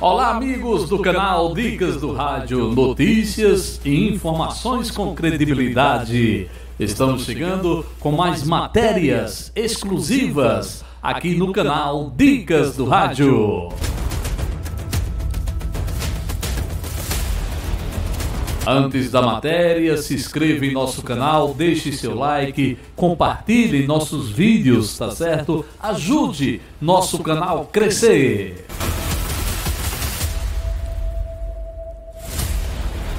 Olá, amigos do canal Dicas do Rádio, notícias e informações com credibilidade. Estamos chegando com mais matérias exclusivas aqui no canal Dicas do Rádio. Antes da matéria, se inscreva em nosso canal, deixe seu like, compartilhe nossos vídeos, tá certo? Ajude nosso canal crescer.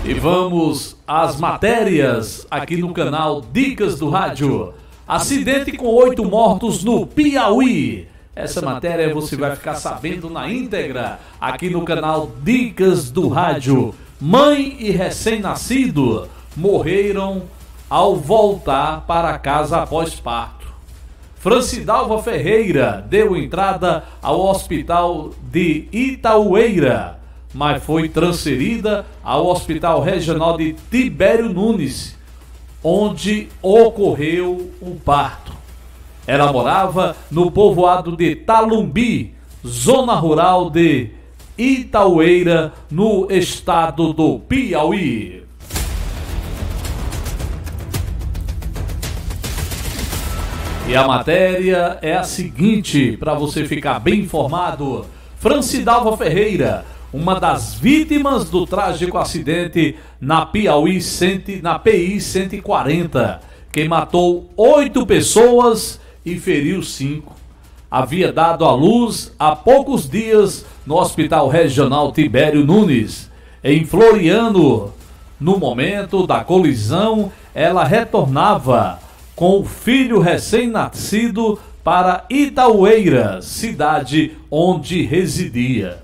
E vamos às matérias aqui no canal Dicas do Rádio. Acidente com 8 mortos no Piauí. Essa matéria você vai ficar sabendo na íntegra aqui no canal Dicas do Rádio. Mãe e recém-nascido morreram ao voltar para casa após parto. Francidalva Ferreira deu entrada ao hospital de Itaueira, mas foi transferida ao Hospital Regional de Tibério Nunes, onde ocorreu o parto. Ela morava no povoado de Talumbi, zona rural de Itaueira, no estado do Piauí. E a matéria é a seguinte, para você ficar bem informado. Francidalva Ferreira, uma das vítimas do trágico acidente na Piauí, na PI 140, que matou 8 pessoas e feriu 5. Havia dado à luz há poucos dias no Hospital Regional Tibério Nunes, em Floriano. No momento da colisão, ela retornava com o filho recém-nascido para Itaueira, cidade onde residia.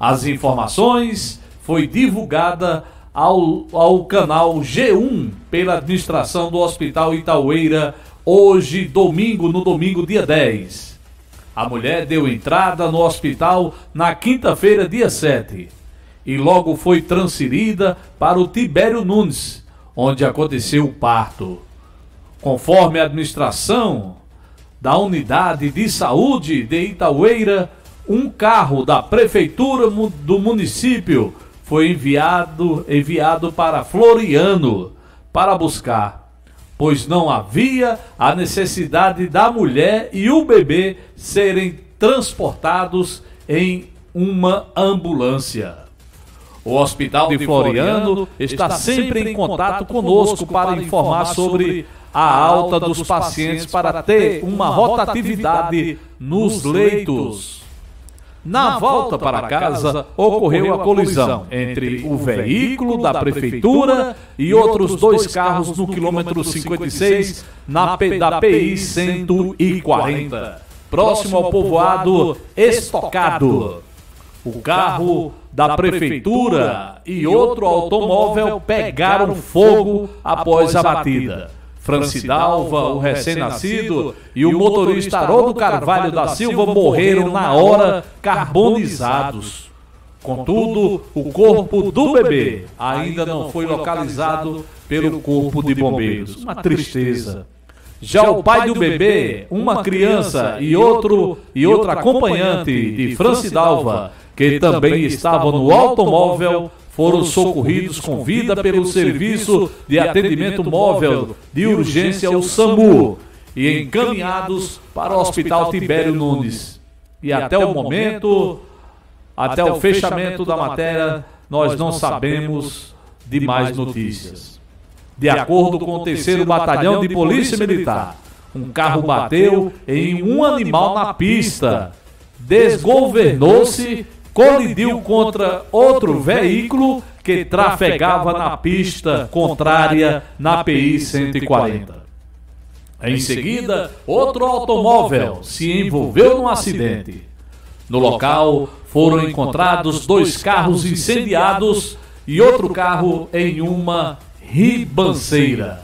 As informações foi divulgada ao canal G1 pela administração do Hospital Itaueira hoje, domingo, no domingo, dia 10. A mulher deu entrada no hospital na quinta-feira, dia 7, e logo foi transferida para o Tibério Nunes, onde aconteceu o parto. Conforme a administração da unidade de saúde de Itaueira, um carro da prefeitura do município foi enviado para Floriano para buscar, pois não havia a necessidade da mulher e o bebê serem transportados em uma ambulância. O Hospital de Floriano está sempre em contato conosco para informar sobre a alta dos pacientes, para ter uma rotatividade nos leitos. Na volta para casa, ocorreu a colisão entre o veículo da prefeitura e outros 2 carros no quilômetro 56 da PI 140, próximo ao povoado Estocado. O carro da prefeitura e outro automóvel pegaram fogo após a batida. Francidalva, o recém-nascido, e o motorista Rodo Carvalho da Silva morreram na hora, carbonizados. Contudo, o corpo do bebê ainda não foi localizado pelo corpo de bombeiros. Uma tristeza. Já o pai do bebê, uma criança e outra acompanhante de Francidalva, que também estavam no automóvel, foram socorridos com vida pelo Serviço de Atendimento Móvel de Urgência, o SAMU, e encaminhados para o Hospital Tibério Nunes. E até o momento, até o fechamento da matéria, nós não sabemos de mais notícias. De acordo com o 3º Batalhão de Polícia Militar, um carro bateu em um animal na pista, desgovernou-se, colidiu contra outro veículo que trafegava na pista contrária na PI 140. Em seguida, outro automóvel se envolveu num acidente. No local, foram encontrados 2 carros incendiados e outro carro em uma ribanceira.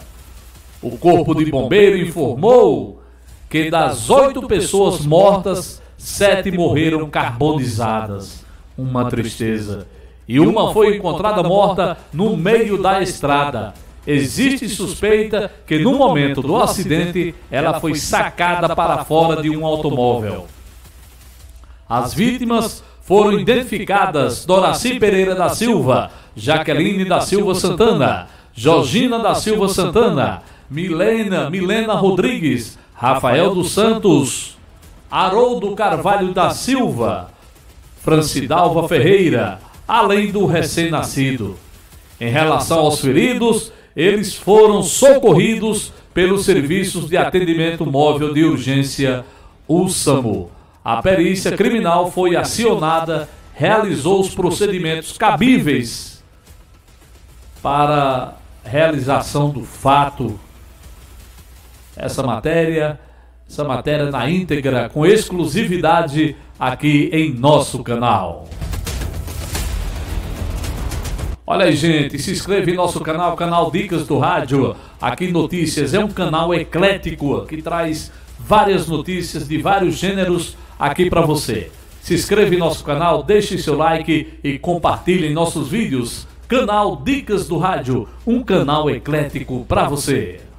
O Corpo de Bombeiro informou que das 8 pessoas mortas, 7 morreram carbonizadas. Uma tristeza. e uma foi encontrada morta no meio da estrada. Existe suspeita que no momento do acidente ela foi sacada para fora de um automóvel. As vítimas foram identificadas Doraci Pereira da Silva, Jaqueline da Silva Santana, Jorgina da Silva Santana, Milena Rodrigues, Rafael dos Santos, Haroldo Carvalho da Silva, Francidalva Ferreira, além do recém-nascido. Em relação aos feridos, eles foram socorridos pelos serviços de atendimento móvel de urgência, o SAMU. A perícia criminal foi acionada, realizou os procedimentos cabíveis para realização do fato. Essa matéria na íntegra, com exclusividade aqui em nosso canal. Olha aí, gente, se inscreve em nosso canal, canal Dicas do Rádio. Aqui Notícias é um canal eclético que traz várias notícias de vários gêneros aqui para você. Se inscreve em nosso canal, deixe seu like e compartilhe nossos vídeos. Canal Dicas do Rádio, um canal eclético para você.